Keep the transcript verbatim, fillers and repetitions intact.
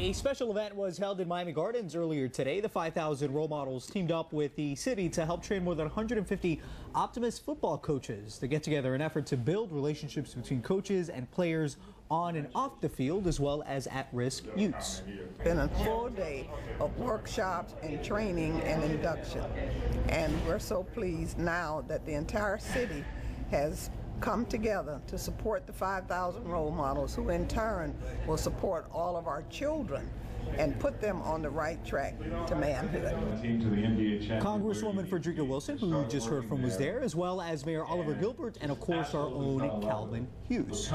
A special event was held in Miami Gardens earlier today. The five thousand role models teamed up with the city to help train more than one hundred fifty optimist football coaches to get together in an effort to build relationships between coaches and players on and off the field, as well as at-risk youths. It's been a full day of workshops and training and induction, and we're so pleased now that the entire city has come together to support the five thousand role models, who in turn will support all of our children and put them on the right track to manhood. Congresswoman Frederica Wilson, who you just heard from, was there, as well as Mayor Oliver Gilbert and, of course, our own Calvin Hughes.